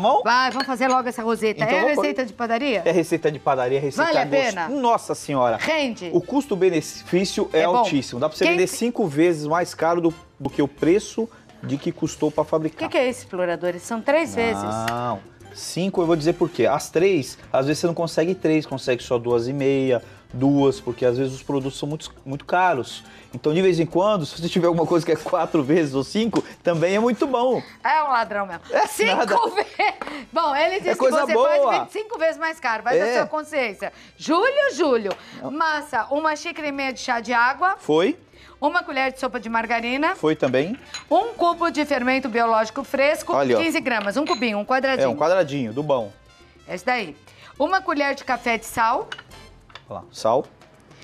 Mão? Vai, vamos fazer logo essa roseta. Então, é receita de padaria? É receita de padaria, receita de pena? Nossa senhora. Rende. O custo-benefício é altíssimo. Dá pra você vender 5 vezes mais caro do que o preço de que custou pra fabricar. O que é isso, exploradores? São 3 vezes. Não, 5 eu vou dizer por quê. As 3, às vezes você não consegue 3, consegue só 2,5. 2, porque às vezes os produtos são muito caros. Então, de vez em quando, se você tiver alguma coisa que é 4 vezes ou 5, também é muito bom. É um ladrão mesmo. É 5 vezes. Bom, ele disse que você pode vender 5 vezes mais caro. Vai da sua consciência. Júlio. Massa, 1,5 xícara de chá de água. Foi. 1 colher de sopa de margarina. Foi também. 1 cubo de fermento biológico fresco. Olha, 15 gramas. Um cubinho, um quadradinho. É, um quadradinho, do bom. É isso daí. 1 colher de café de sal. Olha lá, sal,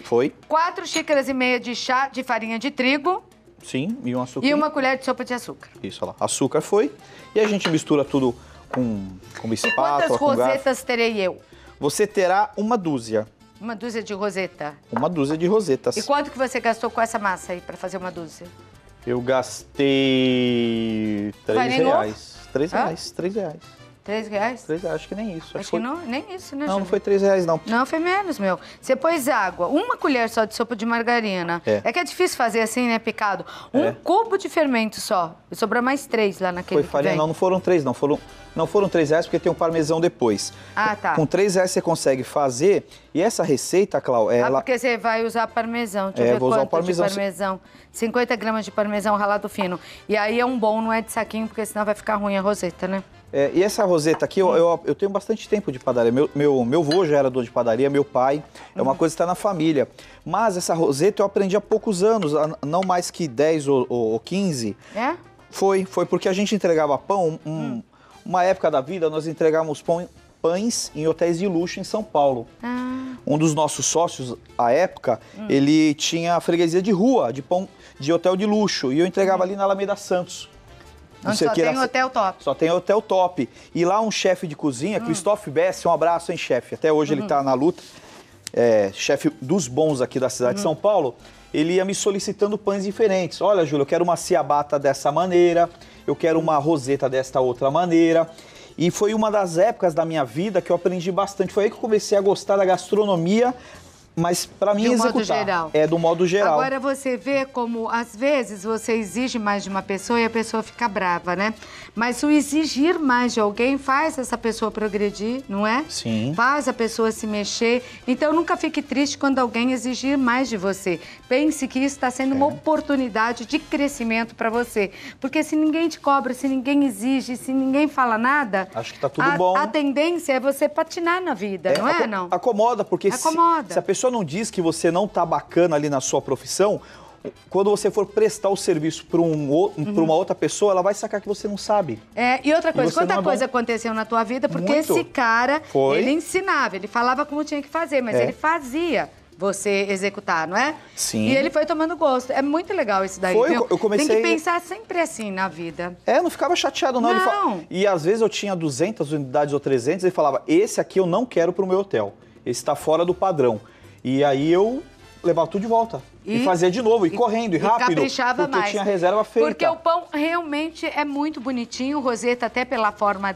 foi. 4,5 xícaras de chá de farinha de trigo. Sim, e um açúcar. E 1 colher de sopa de açúcar. Isso, olha lá, açúcar foi. E a gente mistura tudo com espátula, com garfo. E quantas rosetas terei eu? Você terá 1 dúzia. 1 dúzia de roseta? 1 dúzia de rosetas. E quanto que você gastou com essa massa aí para fazer 1 dúzia? Eu gastei R$3. R$3. R$3? R$3, acho que nem isso. Acho que foi... não, nem isso, né, Júlio? Não, não foi R$3, não. Não, foi menos, meu. Você pôs água, 1 colher só de sopa de margarina. É que é difícil fazer assim, né, picado. 1 cubo de fermento só. Sobrou mais 3 lá naquele. Foi farinha, não foram 3, não. Não foram R$3, porque tem um parmesão depois. Ah, tá. Com R$3 você consegue fazer. E essa receita, Clau, ela... Ah, porque você vai usar parmesão. Deixa eu ver vou usar o parmesão. De parmesão. 50 gramas de parmesão ralado fino. E aí é um bom, não é de saquinho, porque senão vai ficar ruim a roseta, né? É, e essa roseta aqui, eu tenho bastante tempo de padaria. Meu avô já era dono de padaria, meu pai. É uma coisa que está na família. Mas essa roseta eu aprendi há poucos anos, não mais que 10 ou 15. É? Foi porque a gente entregava pão. Uma época da vida, nós entregávamos pães em hotéis de luxo em São Paulo. Um dos nossos sócios, à época, ele tinha a freguesia de rua, de pão de hotel de luxo. E eu entregava ali na Alameda Santos. Onde só tem hotel top. Só tem hotel top. E lá um chefe de cozinha, Christophe Bess, um abraço, hein, chefe. Até hoje ele tá na luta. É, chefe dos bons aqui da cidade de São Paulo. Ele ia me solicitando pães diferentes. Olha, Júlio, eu quero uma ciabatta dessa maneira. Eu quero uma roseta desta outra maneira. E foi uma das épocas da minha vida que eu aprendi bastante. Foi aí que eu comecei a gostar da gastronomia. Mas para mim executar é do modo geral. Agora você vê como, às vezes, você exige mais de uma pessoa e a pessoa fica brava, né? Mas o exigir mais de alguém faz essa pessoa progredir, não é? Sim. Faz a pessoa se mexer. Então nunca fique triste quando alguém exigir mais de você. Pense que isso está sendo uma oportunidade de crescimento para você. Porque se ninguém te cobra, se ninguém exige, se ninguém fala nada... Acho que tá tudo bom. A tendência é você patinar na vida, não é, não? Acomoda, porque se a pessoa não diz que você não tá bacana ali na sua profissão, quando você for prestar o serviço para uma outra pessoa, ela vai sacar que você não sabe. É, e outra coisa, quanta coisa aconteceu na tua vida, porque esse cara, ele ensinava, ele falava como tinha que fazer, mas ele fazia você executar, não é? Sim. E ele foi tomando gosto. É muito legal isso daí, viu? Eu comecei... Tem que pensar sempre assim na vida. É, não ficava chateado, não. Não. E às vezes eu tinha 200 unidades ou 300, ele falava, esse aqui eu não quero pro meu hotel, esse tá fora do padrão. E aí eu levava tudo de volta. E fazia de novo, e correndo, e rápido. Caprichava mais. Porque tinha reserva feita. Porque o pão realmente é muito bonitinho, roseta até pela forma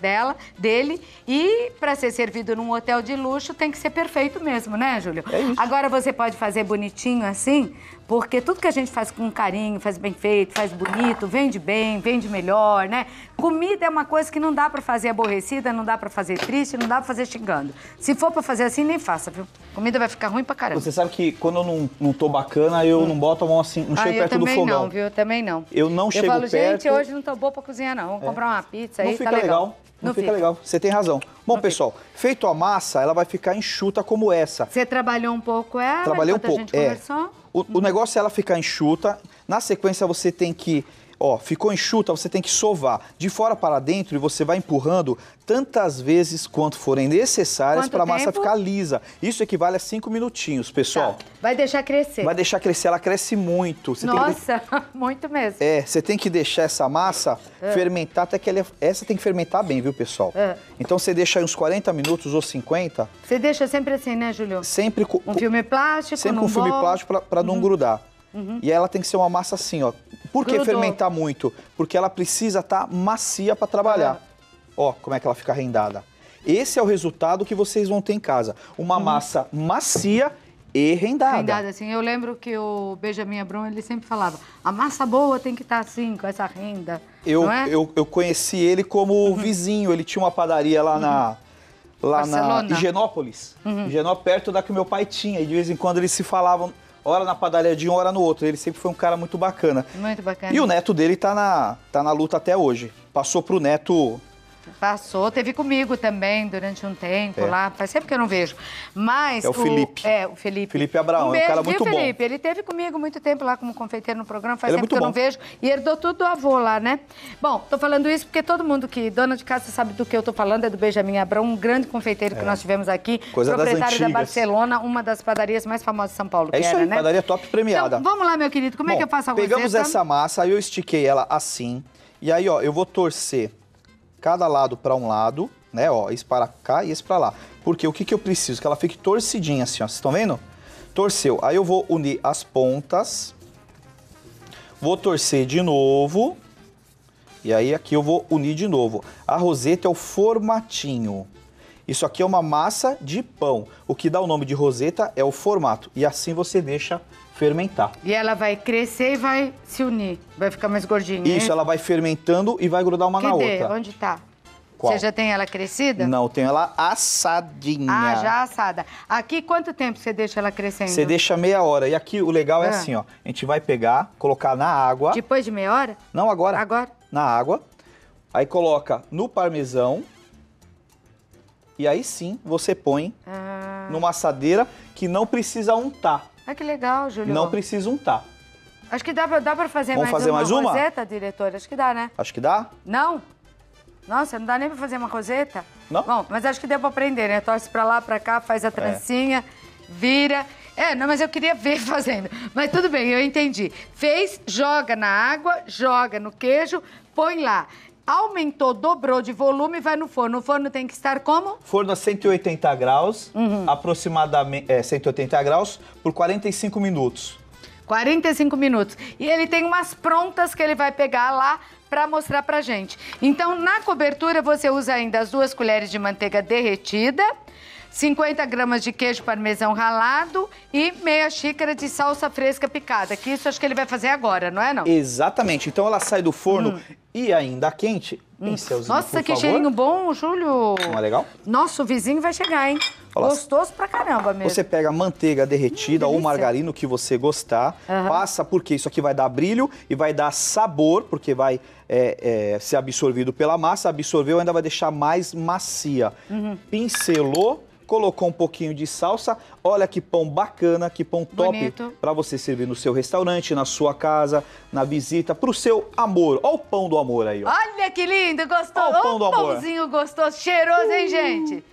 dele. E para ser servido num hotel de luxo tem que ser perfeito mesmo, né, Júlio? É isso. Agora você pode fazer bonitinho assim, porque tudo que a gente faz com carinho, faz bem feito, faz bonito, vende bem, vende melhor, né? Comida é uma coisa que não dá para fazer aborrecida, não dá para fazer triste, não dá para fazer xingando. Se for para fazer assim, nem faça, viu? Comida vai ficar ruim pra caramba. Você sabe que quando eu não tô bacana, eu não boto a mão assim, não chego perto do fogão. Eu também não, viu? Também não. Eu não chego perto. Eu falo, gente, hoje não tô boa pra cozinhar, não. Vou comprar uma pizza aí, tá legal. Não fica legal. Não fica legal. Você tem razão. Bom, pessoal, feito a massa, ela vai ficar enxuta como essa. Você trabalhou um pouco ela? Trabalhei um pouco, O negócio é ela ficar enxuta. Na sequência, você tem que... Ó, ficou enxuta, você tem que sovar de fora para dentro e você vai empurrando tantas vezes quanto forem necessárias para a massa ficar lisa. Isso equivale a 5 minutinhos, pessoal. Tá. Vai deixar crescer. Vai deixar crescer, ela cresce muito. Você muito mesmo. É, você tem que deixar essa massa fermentar até que ela... Essa tem que fermentar bem, viu, pessoal? Então você deixa aí uns 40 minutos ou 50. Você deixa sempre assim, né, Júlio? Sempre com... Um filme plástico, sempre com filme plástico para não grudar. E ela tem que ser uma massa assim, ó. Por que fermentar muito? Porque ela precisa estar macia para trabalhar. Ó, como é que ela fica rendada. Esse é o resultado que vocês vão ter em casa. Uma massa macia e rendada. Rendada, assim. Eu lembro que o Benjamin Abrão, ele sempre falava, a massa boa tem que estar assim, com essa renda. Eu conheci ele como vizinho. Ele tinha uma padaria lá na Higienópolis. Higienópolis, perto da que meu pai tinha. E de vez em quando eles se falavam, hora na padaria de um, hora no outro. Ele sempre foi um cara muito bacana. Muito bacana. E o neto dele tá na luta até hoje. Passou pro neto... Passou, teve comigo também durante um tempo lá, faz tempo que eu não vejo. Mas é o Felipe. É, o Felipe. Felipe Abraão, é um cara muito bom. Ele teve comigo muito tempo lá como confeiteiro no programa, faz tempo que eu não vejo. E herdou tudo do avô lá, né? Bom, tô falando isso porque todo mundo que dona de casa sabe do que eu tô falando, é do Benjamin Abrão, um grande confeiteiro que nós tivemos aqui. Coisa das antigas. Proprietário da Barcelona, uma das padarias mais famosas de São Paulo, que era, né? Padaria top premiada. Então, vamos lá, meu querido, como é que eu faço a roseta? Pegamos essa massa, aí eu estiquei ela assim, e aí, ó, eu vou torcer cada lado para um lado, né, ó, esse para cá e esse para lá. Porque o que que eu preciso? Que ela fique torcidinha assim, ó, vocês estão vendo? Torceu. Aí eu vou unir as pontas, vou torcer de novo, e aí aqui eu vou unir de novo. A roseta é o formatinho. Isso aqui é uma massa de pão. O que dá o nome de roseta é o formato. E assim você deixa fermentar. E ela vai crescer e vai se unir. Vai ficar mais gordinha. Isso, hein? Ela vai fermentando e vai grudar uma na outra. Onde tá? Qual? Você já tem ela crescida? Não, eu tenho ela assadinha. Ah, já assada. Aqui, quanto tempo você deixa ela crescendo? Você deixa meia hora. E aqui, o legal é assim, ó. A gente vai pegar, colocar na água. Depois de meia hora? Não, agora. Agora? Na água. Aí coloca no parmesão. E aí sim, você põe numa assadeira que não precisa untar. Ah, que legal, Júlio. Não precisa untar. Acho que dá pra fazer mais uma roseta, diretora? Acho que dá, né? Acho que dá. Não? Nossa, não dá nem pra fazer uma roseta? Não. Bom, mas acho que deu pra aprender, né? Torce pra lá, pra cá, faz a trancinha, vira... É, não, mas eu queria ver fazendo. Mas tudo bem, eu entendi. Fez, joga na água, joga no queijo, põe lá. Aumentou, dobrou de volume e vai no forno. O forno tem que estar como? Forno a 180 graus, aproximadamente 180 graus, por 45 minutos. 45 minutos. E ele tem umas prontas que ele vai pegar lá para mostrar pra gente. Então, na cobertura, você usa ainda as 2 colheres de manteiga derretida, 50 gramas de queijo parmesão ralado e meia xícara de salsa fresca picada, que isso acho que ele vai fazer agora, não é não? Exatamente. Então ela sai do forno e ainda quente. Nossa, que cheirinho bom, Júlio. Não é legal? Nosso vizinho vai chegar, hein? Olá. Gostoso pra caramba mesmo. Você pega manteiga derretida ou margarina, o que você gostar, passa, porque isso aqui vai dar brilho e vai dar sabor, porque vai ser absorvido pela massa, absorveu, ainda vai deixar mais macia. Pincelou. Colocou um pouquinho de salsa, olha que pão bacana, que pão top para você servir no seu restaurante, na sua casa, na visita, pro seu amor. Olha o pão do amor aí, ó. Olha que lindo, gostou. Olha o pão do amor. Pãozinho gostoso, cheiroso, hein, gente?